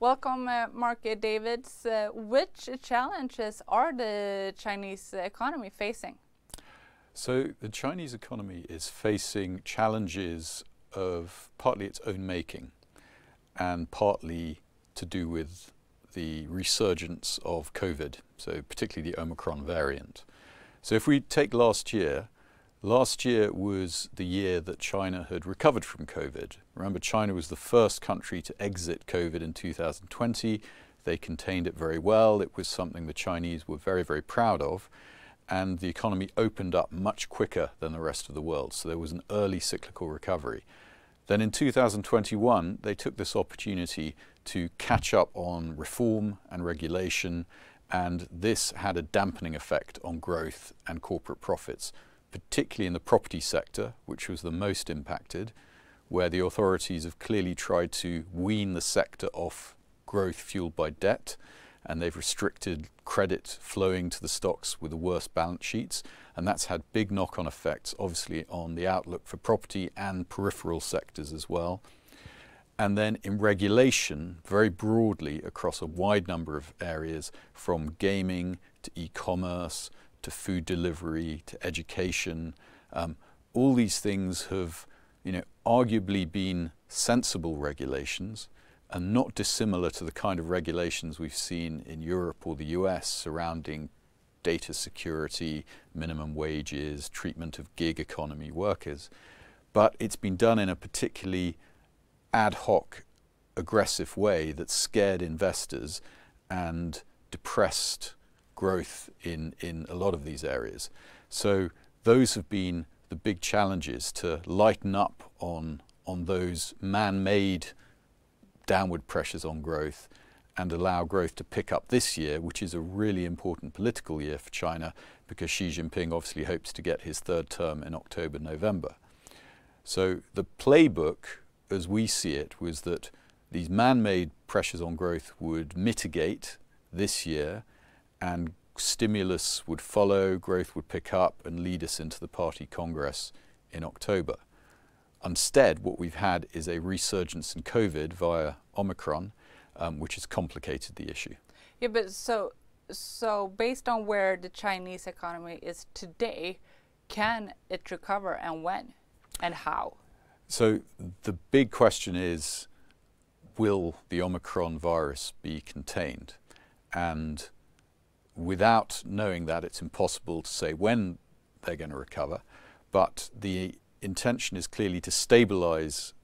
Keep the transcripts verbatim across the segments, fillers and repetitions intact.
Welcome, uh, Mark Davids. Uh, which challenges are the Chinese economy facing? So the Chinese economy is facing challenges of partly its own making and partly to do with the resurgence of COVID, so particularly the Omicron variant. So if we take last year, last year was the year that China had recovered from COVID. Remember, China was the first country to exit COVID in two thousand twenty. They contained it very well. It was something the Chinese were very, very proud of. And the economy opened up much quicker than the rest of the world. So there was an early cyclical recovery. Then in two thousand twenty-one, they took this opportunity to catch up on reform and regulation. And this had a dampening effect on growth and corporate profits, particularly in the property sector, which was the most impacted, where the authorities have clearly tried to wean the sector off growth fueled by debt, and they've restricted credit flowing to the stocks with the worst balance sheets, and that's had big knock-on effects, obviously, on the outlook for property and peripheral sectors as well. And then in regulation, very broadly across a wide number of areas, from gaming to e-commerce, to food delivery, to education. Um, all these things have, you know, arguably been sensible regulations and not dissimilar to the kind of regulations we've seen in Europe or the U S surrounding data security, minimum wages, treatment of gig economy workers. But it's been done in a particularly ad hoc, aggressive way that scared investors and depressed growth in, in a lot of these areas. So those have been the big challenges, to lighten up on, on those man-made downward pressures on growth and allow growth to pick up this year, which is a really important political year for China because Xi Jinping obviously hopes to get his third term in October, November. So the playbook, as we see it, was that these man-made pressures on growth would mitigate this year, and stimulus would follow, growth would pick up and lead us into the Party Congress in October. Instead, what we've had is a resurgence in COVID via Omicron, um, which has complicated the issue. Yeah, but so, so based on where the Chinese economy is today, can it recover, and when and how? So the big question is, will the Omicron virus be contained? And without knowing that, it's impossible to say when they're going to recover, but the intention is clearly to stabilize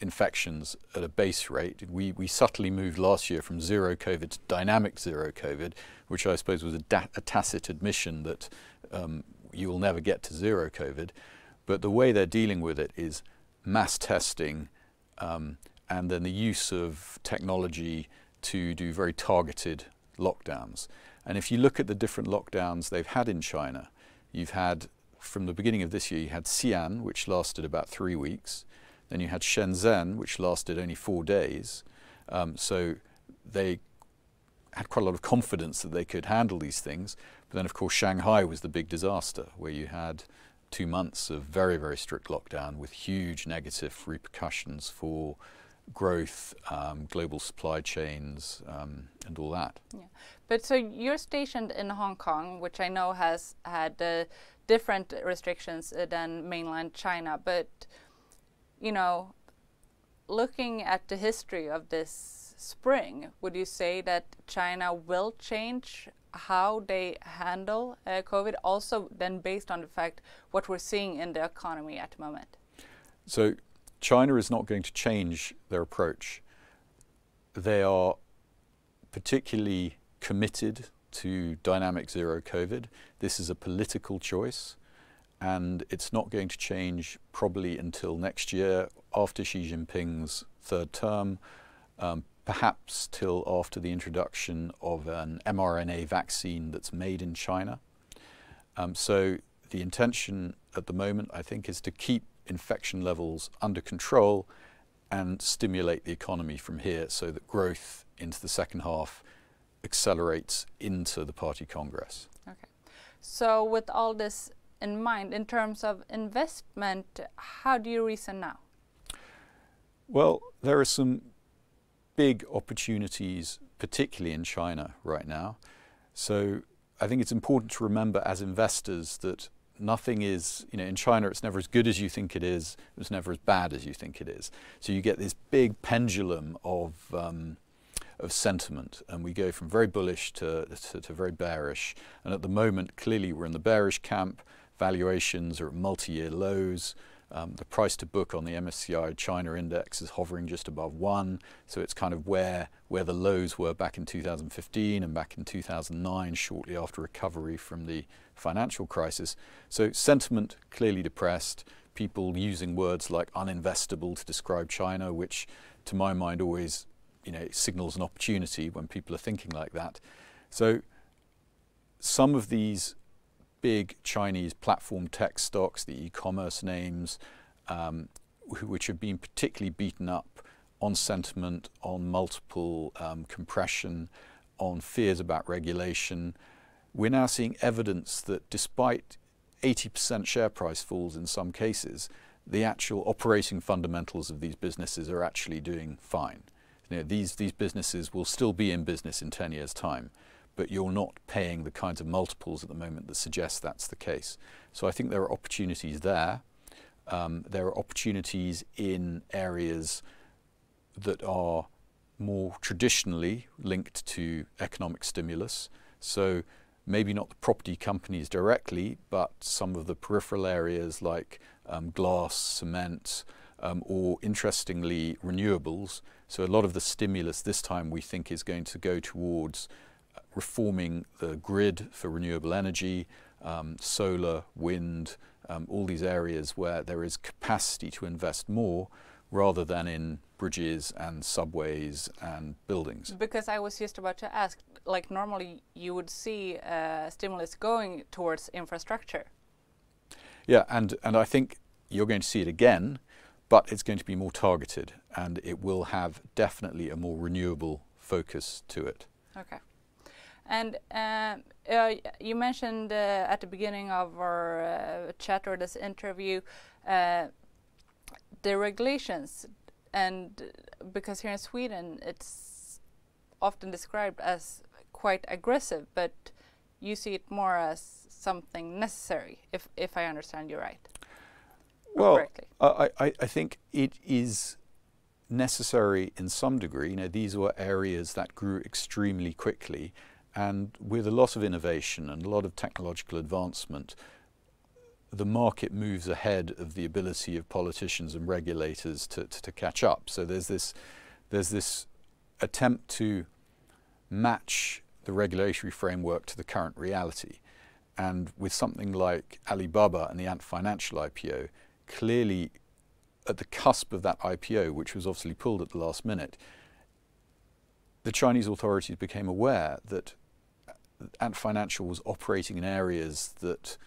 infections at a base rate. We, we subtly moved last year from zero COVID to dynamic zero COVID, which I suppose was a, da a tacit admission that um, you will never get to zero COVID. But the way they're dealing with it is mass testing um, and then the use of technology to do very targeted lockdowns. And if you look at the different lockdowns they've had in China, you've had, from the beginning of this year, you had Xi'an, which lasted about three weeks. Then you had Shenzhen, which lasted only four days. Um, so they had quite a lot of confidence that they could handle these things. But then, of course, Shanghai was the big disaster, where you had two months of very, very strict lockdown with huge negative repercussions for growth, um, global supply chains, um, and all that. Yeah. But so you're stationed in Hong Kong, which I know has had uh, different restrictions uh, than mainland China. But, you know, looking at the history of this spring, would you say that China will change how they handle uh, COVID, also then based on the fact what we're seeing in the economy at the moment? So China is not going to change their approach. They are particularly committed to dynamic zero COVID. This is a political choice, and it's not going to change probably until next year, after Xi Jinping's third term, um, perhaps till after the introduction of an m R N A vaccine that's made in China. Um, so the intention at the moment, I think, is to keep infection levels under control and stimulate the economy from here so that growth into the second half accelerates into the Party Congress. Okay. So with all this in mind, in terms of investment, how do you reason now? Well, there are some big opportunities, particularly in China right now. So I think it's important to remember as investors that nothing is, you know, in China, it's never as good as you think it is. It's never as bad as you think it is. So you get this big pendulum of, um, of sentiment, and we go from very bullish to, to, to very bearish. And at the moment, clearly we're in the bearish camp. Valuations are at multi-year lows. Um, the price to book on the M S C I China index is hovering just above one. So it's kind of where, where the lows were back in two thousand fifteen and back in two thousand nine, shortly after recovery from the financial crisis. So sentiment clearly depressed, people using words like uninvestable to describe China, which to my mind always, you know, signals an opportunity when people are thinking like that. So some of these big Chinese platform tech stocks, the e-commerce names, um, which have been particularly beaten up on sentiment, on multiple um, compression, on fears about regulation. We're now seeing evidence that despite eighty percent share price falls in some cases, the actual operating fundamentals of these businesses are actually doing fine. You know, these, these businesses will still be in business in ten years' time, but you're not paying the kinds of multiples at the moment that suggest that's the case. So I think there are opportunities there. Um, there are opportunities in areas that are more traditionally linked to economic stimulus. So maybe not the property companies directly, but some of the peripheral areas like um, glass, cement, Um, or interestingly, renewables. So a lot of the stimulus this time we think is going to go towards reforming the grid for renewable energy, um, solar, wind, um, all these areas where there is capacity to invest more rather than in bridges and subways and buildings. Because I was just about to ask, like normally you would see uh, stimulus going towards infrastructure. Yeah, and, and I think you're going to see it again, but it's going to be more targeted and it will have definitely a more renewable focus to it. Okay. And uh, uh, you mentioned uh, at the beginning of our uh, chat or this interview, uh, the regulations, and because here in Sweden it's often described as quite aggressive, but you see it more as something necessary, if, if I understand you right. Well, I, I, I think it is necessary in some degree. You know, these were areas that grew extremely quickly, and with a lot of innovation and a lot of technological advancement, the market moves ahead of the ability of politicians and regulators to, to, to catch up. So there's this, there's this attempt to match the regulatory framework to the current reality. And with something like Alibaba and the Ant Financial I P O, clearly at the cusp of that I P O, which was obviously pulled at the last minute, the Chinese authorities became aware that Ant Financial was operating in areas that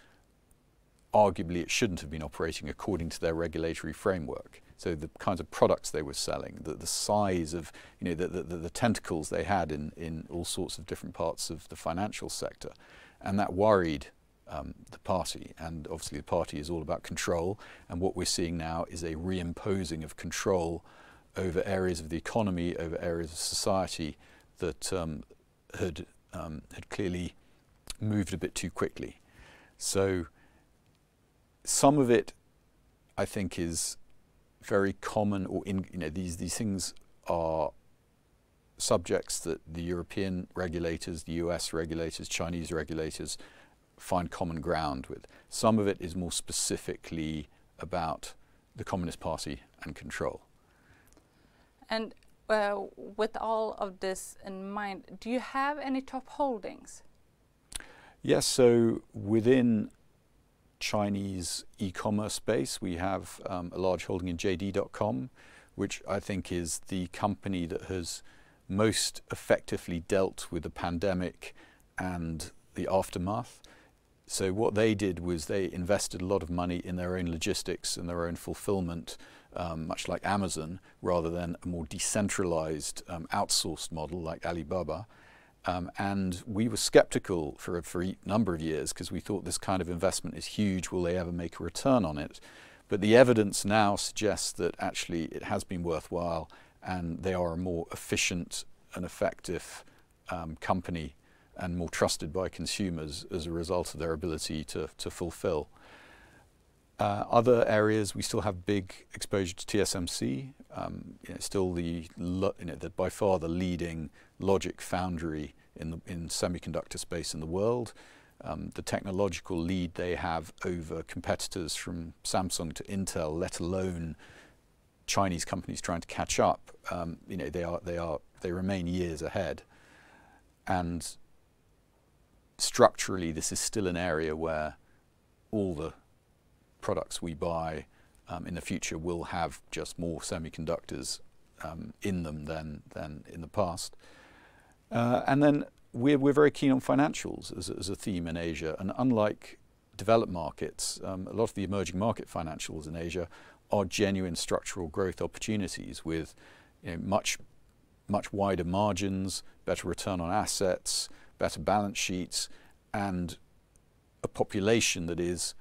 arguably it shouldn't have been operating according to their regulatory framework. So the kinds of products they were selling, the, the size of, you know, the, the, the tentacles they had in, in all sorts of different parts of the financial sector. And that worried um, the party, and obviously the party is all about control, and what we're seeing now is a reimposing of control over areas of the economy, over areas of society that um, had, um, had clearly moved a bit too quickly. So some of it, I think, is very common, or in, you know, these, these things are subjects that the European regulators, the U S regulators, Chinese regulators find common ground with. Some of it is more specifically about the Communist Party and control. And uh, with all of this in mind, do you have any top holdings? Yes, so within Chinese e-commerce space, we have um, a large holding in J D dot com, which I think is the company that has most effectively dealt with the pandemic and the aftermath. So what they did was they invested a lot of money in their own logistics and their own fulfillment, um, much like Amazon, rather than a more decentralized um, outsourced model like Alibaba. Um, and we were skeptical for a, for a number of years because we thought this kind of investment is huge. Will they ever make a return on it? But the evidence now suggests that actually it has been worthwhile, and they are a more efficient and effective um, company and more trusted by consumers as a result of their ability to, to fulfill. Uh, other areas, we still have big exposure to T S M C, um, you know, still the, you know, the, by far the leading logic foundry in the in semiconductor space in the world. Um, the technological lead they have over competitors from Samsung to Intel, let alone Chinese companies trying to catch up, um, you know, they are they are they remain years ahead. And structurally, this is still an area where all the products we buy um, in the future will have just more semiconductors um, in them than than in the past. Uh, and then we're, we're very keen on financials as, as a theme in Asia. And unlike developed markets, um, a lot of the emerging market financials in Asia are genuine structural growth opportunities with, you know, much much wider margins, better return on assets, better balance sheets, and a population that is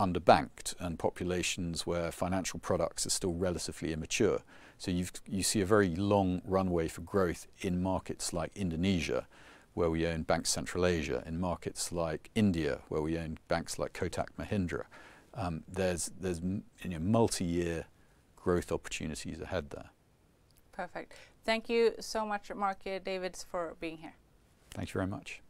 underbanked, and populations where financial products are still relatively immature. So you've, you see a very long runway for growth in markets like Indonesia, where we own Bank Central Asia, in markets like India, where we own banks like Kotak Mahindra. Um, there's there's you know, multi-year growth opportunities ahead there. Perfect. Thank you so much, Mark Davids, for being here. Thank you very much.